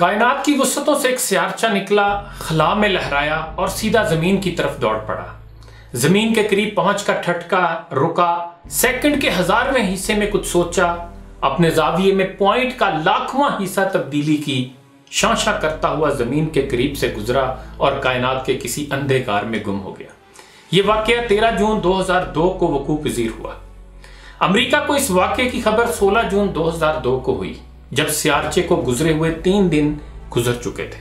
कायनात की वसतों से एक सियारचा निकला, खला में लहराया और सीधा जमीन की तरफ दौड़ पड़ा। जमीन के करीब पहुंच का ठटका, रुका, सेकंड के हजारवें हिस्से में कुछ सोचा, अपने जाविये में पॉइंट का लाखवां हिस्सा तब्दीली की, शांशा करता हुआ जमीन के करीब से गुजरा और कायनात के किसी अंधेकार में गुम हो गया। यह वाकया 13 जून 2002 को वकू पजीर हुआ। अमरीका को इस वाकये की खबर 16 जून 2002 को हुई, जब सियारचे को गुजरे हुए 3 दिन गुजर चुके थे।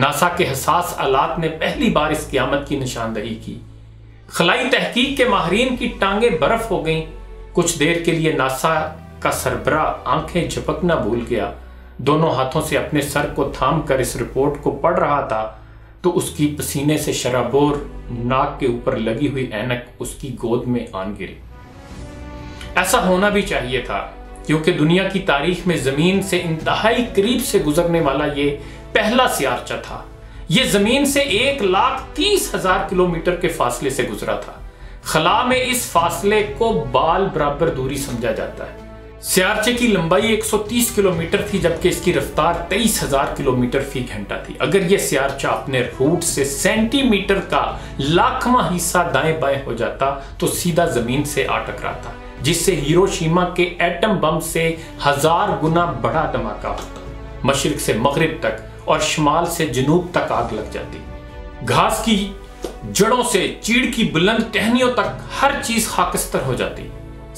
नासा के हसास आलात ने पहली बार इस क़यामत की निशानदही की। खलाई तहकीक के माहरीन की टांगें बर्फ हो गईं। कुछ देर के लिए नासा का सरबरा आंखें झपकना भूल गया। दोनों हाथों से अपने सर को थाम कर इस रिपोर्ट को पढ़ रहा था तो उसकी पसीने से शराबोर नाक के ऊपर लगी हुई ऐनक उसकी गोद में आन गिरी। ऐसा होना भी चाहिए था, क्योंकि दुनिया की तारीख में ज़मीन से इंतहाई करीब से गुजरने वाला ये पहला सियारचा था। ये ज़मीन से 1,30,000 किलोमीटर के फासले से गुजरा था। खला में इस फासले को बाल बराबर दूरी समझा जाता है। सियारचे की लंबाई 130 किलोमीटर थी, जबकि इसकी रफ्तार 23,000 किलोमीटर फी घंटा थी। अगर यह सियारचा अपने रूट से सेंटीमीटर का लाखवां हिस्सा दाएं बाएं हो जाता तो सीधा जमीन से आ टकराता, जिससे हिरोशिमा के एटम बम से 1000 गुना बड़ा धमाका होता। मशरिक से मगरिब तक और शमाल से जनूब तक आग लग जाती। घास की जड़ों से चीड़ की बुलंद टहनियों तक हर चीज खाकिस्तर हो जाती।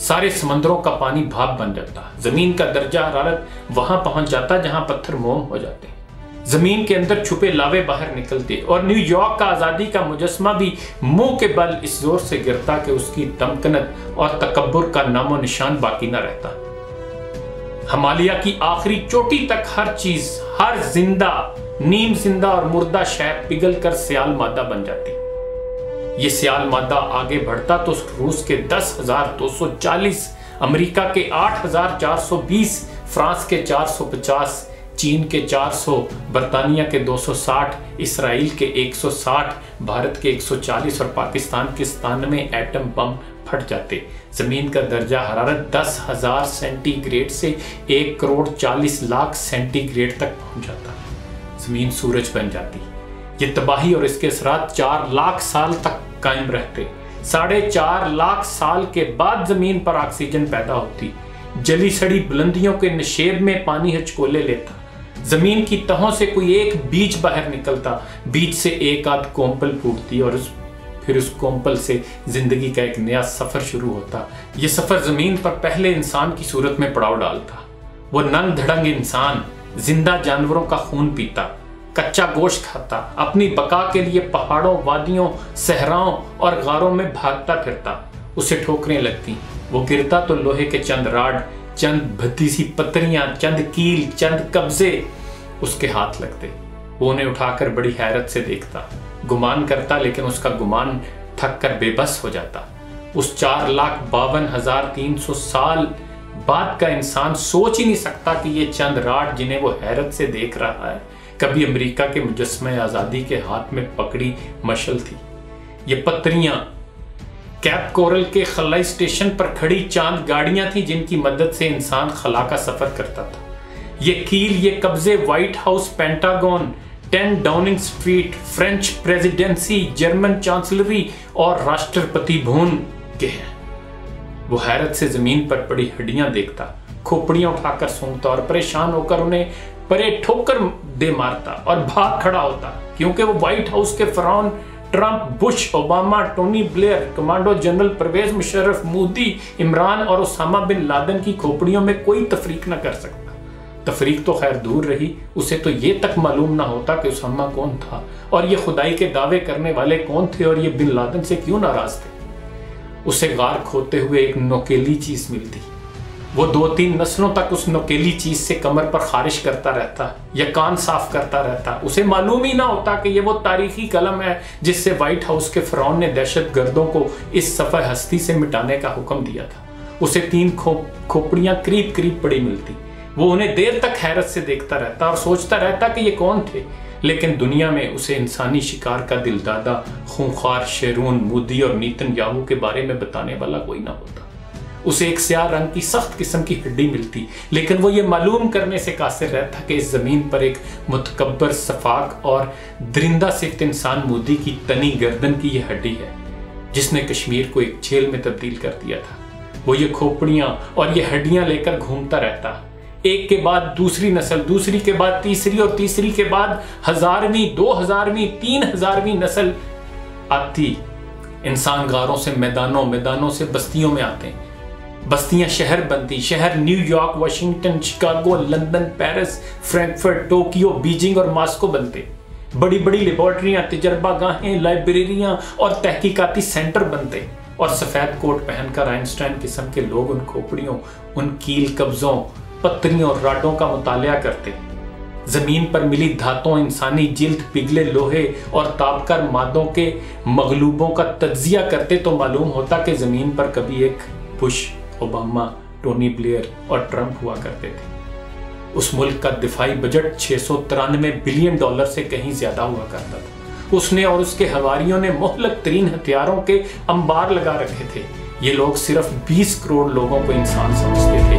सारे समंदरों का पानी भाप बन जाता। जमीन का दर्जा हरारत वहां पहुंच जाता जहां पत्थर मोम हो जाते। जमीन के अंदर छुपे लावे बाहर निकलते और न्यूयॉर्क का आज़ादी का मुजस्मा भी मुंह के बल इस जोर से गिरता कि उसकी दमकनत और तकब्बुर का नामो निशान बाकी न रहता। हिमालय की आखिरी चोटी तक हर चीज, हर जिंदा, नीम जिंदा और मुर्दा शय पिघलकर सियाल मादा बन जाती। ये सियाल मादा आगे बढ़ता तो रूस के 10,240, अमरीका के 8,420, फ्रांस के 450, चीन के 400, बरतानिया के 260, इसराइल के 160, भारत के 140 और पाकिस्तान के 97 एटम बम फट जाते। जमीन का दर्जा हरारत 10,000 सेंटीग्रेड से 1,40,00,000 सेंटीग्रेड तक पहुंच जाता। जमीन सूरज बन जाती। ये तबाही और इसके असरात 4 लाख साल तक कायम रहते। 4.5 लाख साल के बाद जमीन पर ऑक्सीजन पैदा होती। जली सड़ी बुलंदियों के नशेब में पानी हचकोले लेता। जमीन की तहों से कोई एक बीज बाहर निकलता। बीज से एक आध कोम्पल फूटती और फिर उस कोम्पल से जिंदगी का एक नया सफर शुरू होता। यह सफर जमीन पर पहले इंसान की सूरत में पड़ाव डालता। वो नंग धड़ंग इंसान जिंदा जानवरों का खून पीता, कच्चा गोश्त खाता, अपनी बका के लिए पहाड़ों, वादियों, सहराओं और गारों में भागता फिरता। उसे ठोकरें लगती। वो गिरता तो लोहे के चंद राड, चंद भद्दी सी पत्थरियां, चंद कील, चंद कब्जे उसके हाथ लगते। वो उन्हें उठाकर बड़ी हैरत से देखता, गुमान करता, लेकिन उसका गुमान थक कर बेबस हो जाता। उस 4,52,300 साल बाद का इंसान सोच ही नहीं सकता कि ये चंद राड जिन्हें वो हैरत से देख रहा है, कभी अमरीका के मुजस्मे आज़ादी के हाथ में पकड़ी मशल थी। ये पत्थरियां कैप कोरल के खलाई स्टेशन पर खड़ी चांद गाड़ियां थी, जिनकी मदद से इंसान खला का सफर करता था। ये कील, ये कब्जे White House, Pentagon, 10 Downing Street, French presidency, German chancellery और राष्ट्रपति भवन के हैं। वो हैरत से जमीन पर पड़ी हड्डियां देखता, खोपड़ियां उठाकर सूंघता और परेशान होकर उन्हें परे ठोकर दे मारता और भाग खड़ा होता, क्योंकि वो व्हाइट हाउस के फरौन Trump, Bush, Obama, Tony Blair, commando general Parvez Musharraf, Modi, Imran और ओसामा बिन लादेन की खोपड़ियों में कोई तफरीक ना कर सकता। तफरीक तो खैर दूर रही, उसे तो ये तक मालूम ना होता कि ओसामा कौन था और ये खुदाई के दावे करने वाले कौन थे और ये बिन लादेन से क्यों नाराज थे। उसे गार खोते हुए एक नोकेली चीज मिलती। वो 2-3 नस्लों तक उस नोकेली चीज से कमर पर खारिश करता रहता या कान साफ करता रहता। उसे मालूम ही ना होता कि ये वो तारीखी कलम है जिससे व्हाइट हाउस के फरौन ने दहशत गर्दों को इस सफर हस्ती से मिटाने का हुक्म दिया था। उसे 3 खोपड़ियां करीब करीब पड़ी मिलती। वो उन्हें देर तक हैरत से देखता रहता और सोचता रहता कि ये कौन थे, लेकिन दुनिया में उसे इंसानी शिकार का दिलदादा, खूंखार शेरून, मोदी और नीतन याहू के बारे में बताने वाला कोई ना होता। उसे एक स्याह रंग की सख्त किस्म की हड्डी मिलती, लेकिन वो ये मालूम करने से कासिर रहता कि इस ज़मीन पर एक मुतकब्बर सफाक और दरिंदा सिफ्त इंसान मोदी की तनी गर्दन की ये हड्डी है जिसने कश्मीर को एक जेल में तब्दील कर दिया था। वो ये खोपड़ियाँ और ये हड्डियाँ लेकर घूमता रहता, एक के बाद दूसरी नस्ल, दूसरी के बाद तीसरी और तीसरी के बाद 1000वीं 2000वीं 3000वीं नस्ल आती। इंसान गारों से मैदानों, मैदानों से बस्तियों में आते, बस्तियां शहर बनती, शहर New York, Washington, Chicago, London, Paris, Frankfurt, Tokyo, Beijing और मॉस्को बनते। बड़ी बड़ी लेबॉर्ट्रियां, तजर्बा गाहें, लाइब्रेरियां और तहकीकाती सेंटर बनते और सफेद कोट पहनकर आइंस्टाइन किस्म के लोग उन खोपड़ियों, उन कील कब्जों, पत्थरियों और राडों का मुतालिया करते। जमीन पर मिली धातों, इंसानी जिल्द, पिघले लोहे और तापकर मादों के मगलूबों का तज्जिया करते तो मालूम होता कि जमीन पर कभी एक बुश, ओबामा, टोनी ब्लेयर और ट्रंप हुआ करते थे। उस मुल्क का दिफाई बजट $693 बिलियन से कहीं ज्यादा हुआ करता था। उसने और उसके हवारियों ने मुहलक तरीन हथियारों के अंबार लगा रखे थे। ये लोग सिर्फ 20 करोड़ लोगों को इंसान समझते थे।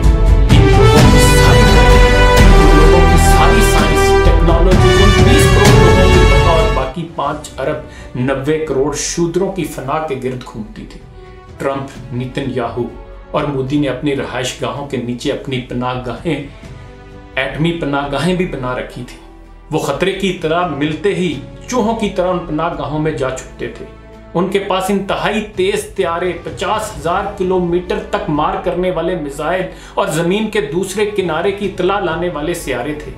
सारी साइंस, टेक्नोलॉजी, 20 करोड़ लोगों की फना और बाकी 5 अरब 90 करोड़ शूद्रों की फना के गिर्द घूमती थी। ट्रंप, नेतन्याहू और मोदी ने अपनी रहायश गाहों के नीचे अपनी पनाहगाहें, एटमी पनाहगाहें भी बना रखी थी। वो खतरे की इत्तला मिलते ही चूहों की तरह उन पनाहगाहों में जा छुपते थे। उनके पास इंतहाई तेज त्यारे, 50,000 किलोमीटर तक मार करने वाले मिसाइल और जमीन के दूसरे किनारे की इत्तला लाने वाले सियारे थे।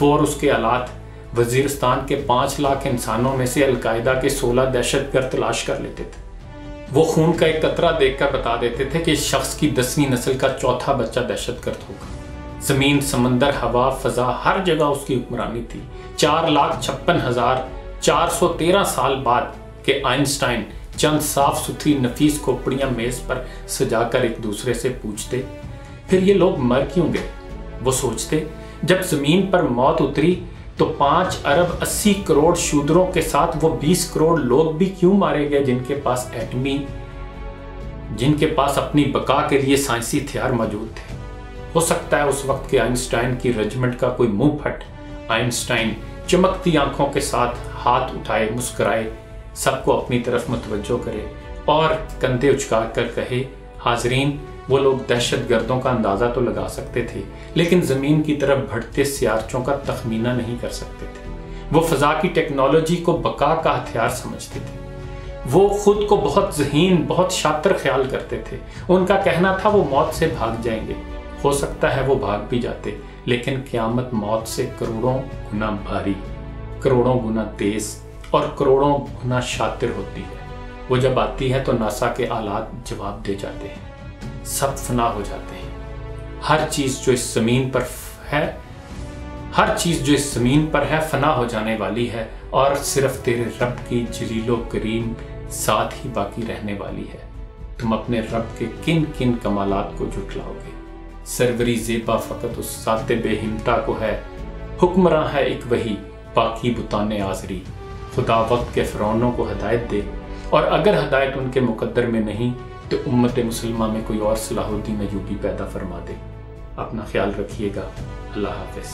वो और उसके आलात वजीरिस्तान के 5 लाख इंसानों में से अलकायदा के 16 दहशतगर्द तलाश कर लेते थे। वो खून का एक कतरा देखकर बता देते थे कि इस शख्स की 10वीं नस्ल का 4था बच्चा दहशतगर्द होगा। जमीन, समंदर, हवा, फजा, हर जगह उसकी हुक्मरानी थी। 4,56,413 साल बाद के आइंस्टाइन चंद साफ सुथरी नफीस खोपड़ियां मेज पर सजाकर एक दूसरे से पूछते, फिर ये लोग मर क्यों गए? वो सोचते, जब जमीन पर मौत उतरी तो 5 अरब 80 करोड़ शूद्रों के साथ वो 20 करोड़ लोग भी क्यों मारे गए जिनके पास अपनी बका के लिए साइंसी हथियार मौजूद थे। हो सकता है उस वक्त के आइंस्टाइन की रेजिमेंट का कोई मुंह फट। आइंस्टाइन चमकती आंखों के साथ हाथ उठाए, मुस्कुराए, सबको अपनी तरफ मतवज्जो करे और कंधे उचकार कर कहे, हाजरीन, वो लोग दहशतगर्दों का अंदाज़ा तो लगा सकते थे लेकिन ज़मीन की तरफ बढ़ते सियारचों का तखमीना नहीं कर सकते थे। वो फ़ज़ा की टेक्नोलॉजी को बका का हथियार समझते थे। वो खुद को बहुत ज़हीन, बहुत शातिर ख्याल करते थे। उनका कहना था वो मौत से भाग जाएंगे। हो सकता है वो भाग भी जाते, लेकिन क़यामत मौत से करोड़ों गुना भारी, करोड़ों गुना तेज़ और करोड़ों गुना शातिर होती है। वो जब आती है तो नासा के आलात जवाब दे जाते हैं, सब फना हो जाते हैं। हर चीज़ जो इस ज़मीन पर है, फना हो जाने वाली है और सिर्फ तेरे रब की जलीलो करीम साथ ही बाकी रहने वाली है। तुम अपने रब के किन किन कमालात को जुटलाओगे। सरवरी ज़ेबा फ़कत उस साते बेहिमता को है, हुक्मरां है एक वही, बाकी बुताने आज़री। खुदा वक्त के फ़िरौनों को हदायत दे, और अगर हदायत उनके मुकद्दर में नहीं तो उम्मत मुसलमा में कोई और सलाहुद्दीन अयूबी पैदा फरमा दे। अपना ख्याल रखिएगा। अल्लाह हाफिज।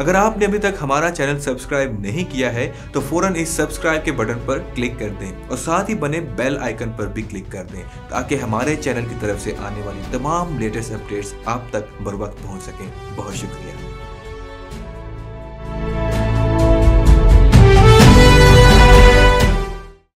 अगर आपने अभी तक हमारा चैनल सब्सक्राइब नहीं किया है तो फौरन इस सब्सक्राइब के बटन पर क्लिक कर दें और साथ ही बने बेल आइकन पर भी क्लिक कर दें ताकि हमारे चैनल की तरफ से आने वाली तमाम लेटेस्ट अपडेट्स आप तक बर वक्त पहुँच सकें। बहुत शुक्रिया।